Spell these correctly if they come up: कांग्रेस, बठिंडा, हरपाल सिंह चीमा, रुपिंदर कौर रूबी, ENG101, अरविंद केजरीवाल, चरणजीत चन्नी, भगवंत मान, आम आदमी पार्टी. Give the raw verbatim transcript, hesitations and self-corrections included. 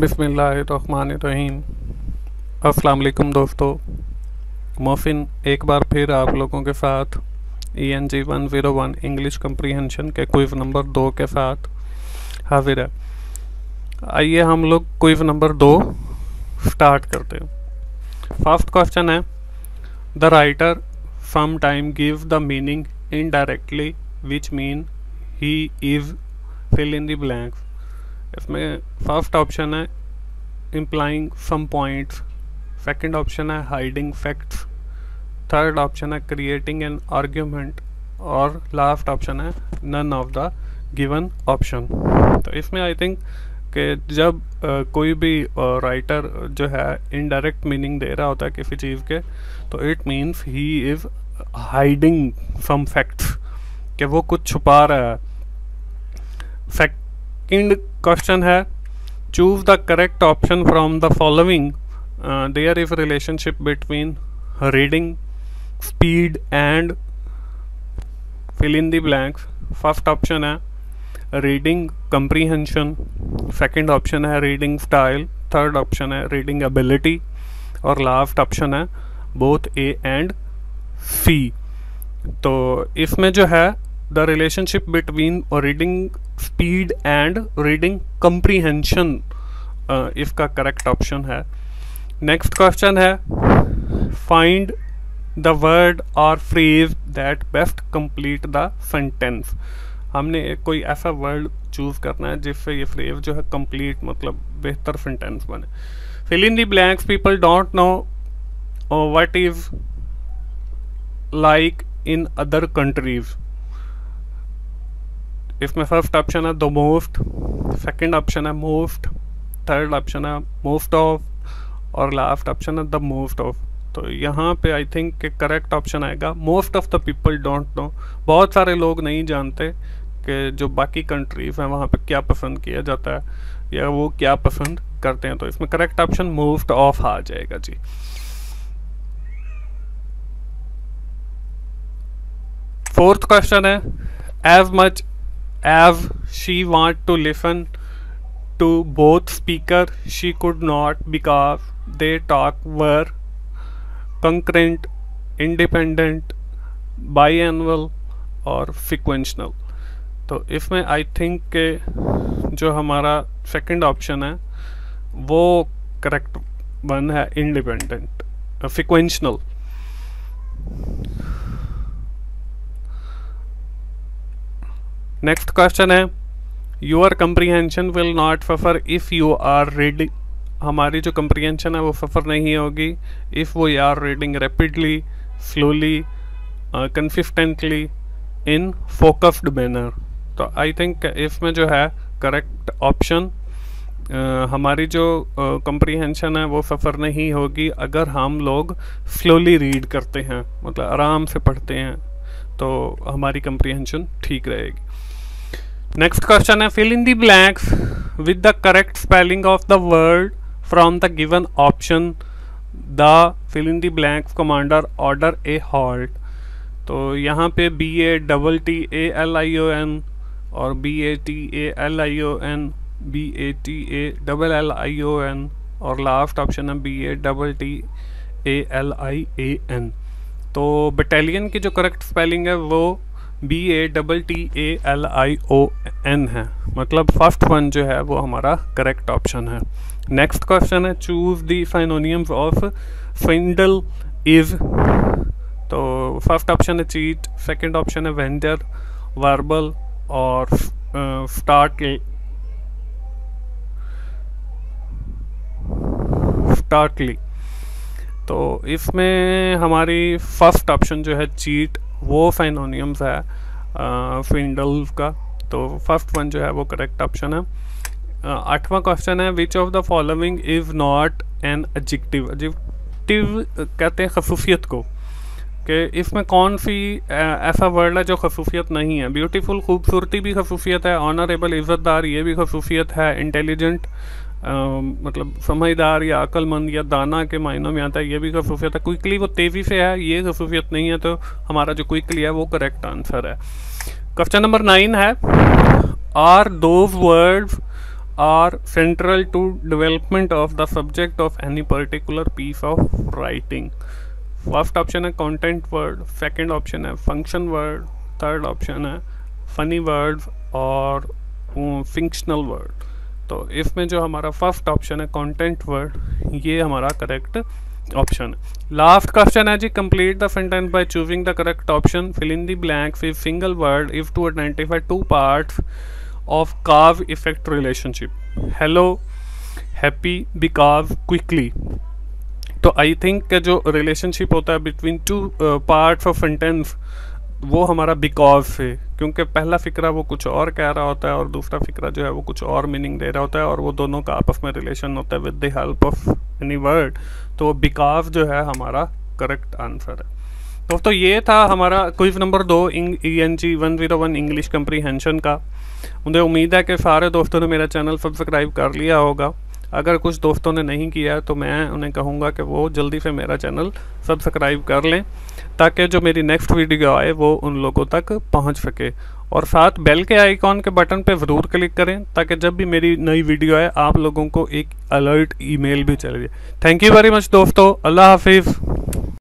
बिस्मिल्लाहिर्रहमानिर्रहीम। अस्सलाम वालेकुम दोस्तों, मोहसिन एक बार फिर आप लोगों के साथ E N G one zero one English comprehension के क्विज़ नंबर दो के साथ हाजिर है। आइए हम लोग क्विज़ नंबर दो स्टार्ट करते हैं। फर्स्ट क्वेश्चन है, the writer some time give the meaning indirectly which mean he is fill in the blanks. इसमें फर्स्ट ऑप्शन है implying some points, second option है हाइडिंग फैक्ट्स, थर्ड ऑप्शन है creating an argument और last option है none of the given option. तो इसमें आई think कि जब आ, कोई भी राइटर जो है इनडायरेक्ट मीनिंग दे रहा होता है किसी चीज़ के, तो it means he is hiding some facts, कि वो कुछ छुपा रहा है। फैक्ट सेकंड क्वेश्चन है, choose the correct option from the following, there is relationship between reading speed and fill in the blanks. First option है रीडिंग कंप्रीहेंशन, सेकंड ऑप्शन है reading style, third option है reading ability और last option है both A and C. तो इसमें जो है the relationship between reading speed and reading comprehension इसका करेक्ट ऑप्शन है। नेक्स्ट क्वेश्चन है, फाइंड द वर्ड और phrase that best complete the sentence. हमने कोई ऐसा वर्ड चूज करना है जिससे ये फ्रेज जो है कंप्लीट मतलब बेहतर सेंटेंस बने। Fill in the blanks, people don't know what is like in other countries. इसमें फर्स्ट ऑप्शन है द मोस्ट, सेकंड ऑप्शन है मोस्ट, थर्ड ऑप्शन है मोस्ट ऑफ और लास्ट ऑप्शन है द मोस्ट ऑफ। तो यहाँ पे आई थिंक कि करेक्ट ऑप्शन आएगा most of the people don't know. बहुत सारे लोग नहीं जानते कि जो बाकी कंट्रीज हैं वहाँ पे क्या पसंद किया जाता है या वो क्या पसंद करते हैं। तो इसमें करेक्ट ऑप्शन मोस्ट ऑफ आ जाएगा जी। फोर्थ क्वेश्चन है, as much As she want to listen to both speaker, she could not because they talk were concurrent, independent, biannual और sequential। तो इसमें आई थिंक के जो हमारा सेकेंड ऑप्शन है वो करेक्ट वन है, इंडिपेंडेंट sequential। नेक्स्ट क्वेश्चन है, your comprehension will not suffer if you are reading. हमारी जो कंप्रीहेंशन है वो सफ़र नहीं होगी इफ़ वो are reading rapidly, slowly, consistently in focused manner. तो आई थिंक इसमें जो है करेक्ट ऑप्शन uh, हमारी जो कंप्रीहेंशन uh, है वो सफ़र नहीं होगी अगर हम लोग स्लोली रीड करते हैं, मतलब आराम से पढ़ते हैं, तो हमारी कंप्रीहेंशन ठीक रहेगी। नेक्स्ट क्वेश्चन है, fill in the blanks with the correct spelling of the word from the given option, the fill in the blanks commander order a halt. तो यहाँ पे B A double T A L I O N और B A T A L I O N, B A T A double L I O N और last option है B A double T A L I A N. तो battalion की जो correct spelling है वो B A double T A L I O N है, मतलब first one जो है वो हमारा करेक्ट ऑप्शन है। नेक्स्ट क्वेश्चन है, choose the synonyms of swindle is. तो फर्स्ट ऑप्शन है चीट, सेकंड ऑप्शन है वेंडर, वर्बल और स्टार्टल स्टार्टली। तो इसमें हमारी फर्स्ट ऑप्शन जो है चीट वो साइनोनिम्स है स्विंडल का, तो फर्स्ट वन जो है वो करेक्ट ऑप्शन है। आठवां क्वेश्चन है, which of the following is not an adjective. Adjective कहते हैं खसूसियत को, कि इसमें कौन सी ऐसा वर्ड है जो खसूसियत नहीं है। ब्यूटीफुल खूबसूरती भी खसूसियत है, ऑनरेबल इज़्ज़तदार ये भी खसूसियत है, इंटेलिजेंट Uh, मतलब समझदार या अक्लमंद या दाना के मायनों में आता है, ये भी खसूसियत है। क्विकली वो तेज़ी से है, ये खसूसियत नहीं है, तो हमारा जो क्विकली है वो करेक्ट आंसर है। क्वेश्चन नंबर नाइन है, are those words are central to development of the subject of any particular piece of writing. First option है content word, second option है function word, third option है funny words और फिंक्शनल word. तो इसमें जो हमारा first option है content word, ये हमारा करेक्ट ऑप्शन है. लास्ट क्वेश्चन है जी, complete the sentence by choosing the correct option. Fill in the blanks with single word if to identify two parts of cause effect relationship. Hello, happy, because, quickly. तो I think जो relationship होता है between two parts of sentence वो हमारा because से, क्योंकि पहला फ़िक्रा वो कुछ और कह रहा होता है और दूसरा फ़िक्रा जो है वो कुछ और मीनिंग दे रहा होता है, और वो दोनों का आपस में रिलेशन होता है with the help of any word. तो बिकॉज जो है हमारा करेक्ट आंसर है. दोस्तों तो ये था हमारा क्विज नंबर दो E N G one zero one English comprehension का. मुझे उम्मीद है कि सारे दोस्तों ने मेरा चैनल सब्सक्राइब कर लिया होगा. अगर कुछ दोस्तों ने नहीं किया तो मैं उन्हें कहूँगा कि वो जल्दी से मेरा चैनल सब्सक्राइब कर लें ताकि जो मेरी नेक्स्ट वीडियो आए वो उन लोगों तक पहुँच सके, और साथ बेल के आइकॉन के बटन पर ज़रूर क्लिक करें ताकि जब भी मेरी नई वीडियो आए आप लोगों को एक अलर्ट ईमेल भी चले जाए. थैंक यू वेरी मच दोस्तों, अल्लाह हाफिज़.